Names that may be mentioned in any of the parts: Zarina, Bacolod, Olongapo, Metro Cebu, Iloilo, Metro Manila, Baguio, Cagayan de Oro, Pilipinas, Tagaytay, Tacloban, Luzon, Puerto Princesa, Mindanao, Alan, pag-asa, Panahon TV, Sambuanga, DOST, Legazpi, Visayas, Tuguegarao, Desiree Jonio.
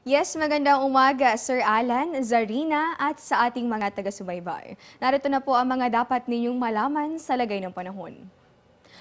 Yes, magandang umaga, Sir Alan, Zarina at sa ating mga taga-subaybay. Narito na po ang mga dapat ninyong malaman sa lagay ng panahon.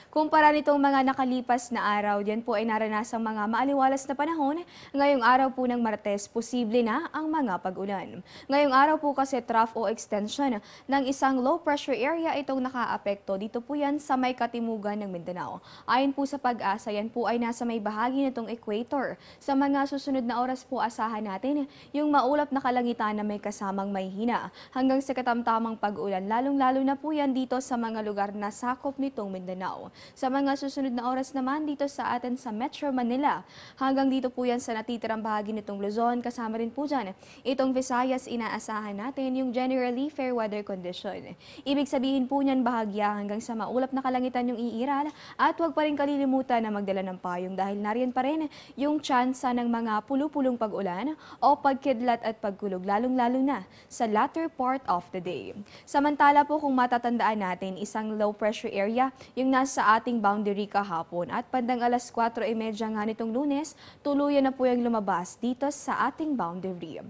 Kumpara nitong mga nakalipas na araw, yan po ay naranasang mga maaliwalas na panahon. Ngayong araw po ng Martes, posible na ang mga pag-ulan. Ngayong araw po kasi trough o extension ng isang low pressure area itong nakaapekto. Dito po yan sa may katimugan ng Mindanao. Ayon po sa pag-asa, yan po ay nasa may bahagi nitong equator. Sa mga susunod na oras po asahan natin yung maulap na kalangitan na may kasamang may hina hanggang sa katamtamang pag-ulan. Lalong-lalo na po yan dito sa mga lugar na sakop nitong Mindanao. Sa mga susunod na oras naman dito sa atin sa Metro Manila, hanggang dito po yan sa natitirang bahagi nitong Luzon, kasama rin po dyan itong Visayas, inaasahan natin yung generally fair weather condition. Ibig sabihin po niyan bahagya hanggang sa maulap na kalangitan yung iiral at huwag pa rin kalilimutan na magdala ng payong dahil nariyan pa rin yung tsansa ng mga pulupulong pag-ulan o pagkidlat at pagkulog, lalong-lalo na sa latter part of the day. Samantala po kung matatandaan natin, isang low pressure area yung nasa ating boundary kahapon at bandang alas 4:30 nga nitong Lunes, tuluyan na po yung lumabas dito sa ating boundary.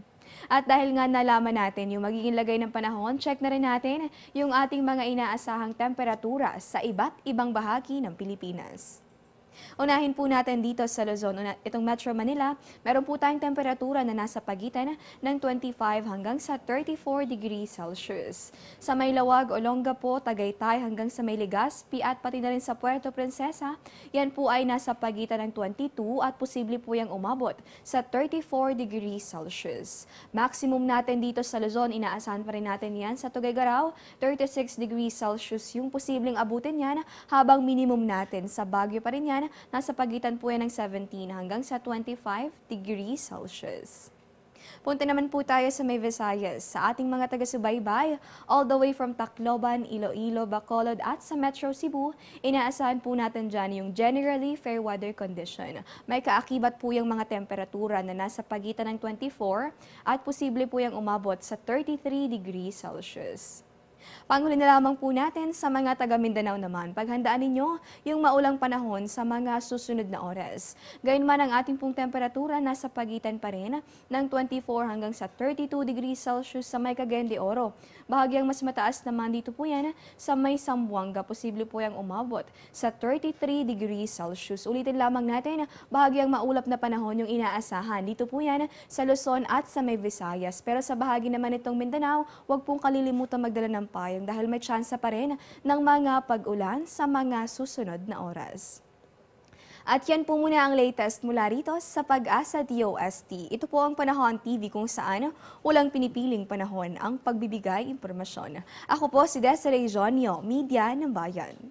At dahil nga nalaman natin yung magiging lagay ng panahon, check na rin natin yung ating mga inaasahang temperatura sa iba't ibang bahagi ng Pilipinas. Unahin po natin dito sa Luzon, itong Metro Manila, meron po tayong temperatura na nasa pagitan ng 25 hanggang sa 34 degrees Celsius. Sa may Lawag, Olongapo, Tagaytay hanggang sa may Legazpi at pati na rin sa Puerto Princesa, yan po ay nasa pagitan ng 22 at posible po yung umabot sa 34 degrees Celsius. Maximum natin dito sa Luzon, inaasahan pa rin natin yan sa Tuguegarao, 36 degrees Celsius yung posibleng abutin yan, habang minimum natin sa Baguio pa rin yan, nasa pagitan po yan ng 17 hanggang sa 25 degrees Celsius. Punta naman po tayo sa may Visayas, sa ating mga taga-subaybay, all the way from Tacloban, Iloilo, Bacolod at sa Metro Cebu, inaasahan po natin dyan yung generally fair weather condition. May kaakibat po yung mga temperatura na nasa pagitan ng 24 at posible po yung umabot sa 33 degrees Celsius. Panghuli na lamang po natin sa mga taga Mindanao naman, paghandaan ninyo yung maulang panahon sa mga susunod na oras. Gayunman ang ating pong temperatura nasa pagitan pa rin ng 24 hanggang sa 32 degrees Celsius sa may Cagayan de Oro. Bahagyang mas mataas naman dito po yan sa may Sambuanga, posible po yung umabot sa 33 degrees Celsius. Ulitin lamang natin, bahagyang maulap na panahon yung inaasahan. Dito po yan sa Luzon at sa may Visayas. Pero sa bahagi naman itong Mindanao, huwag pong kalilimutan magdala ng payong dahil may tsansa pa rin ng mga pag-ulan sa mga susunod na oras. At yan po muna ang latest mula rito sa Pag-asa DOST. Ito po ang Panahon TV kung saan walang pinipiling panahon ang pagbibigay impormasyon. Ako po si Desiree Jonio, Media ng Bayan.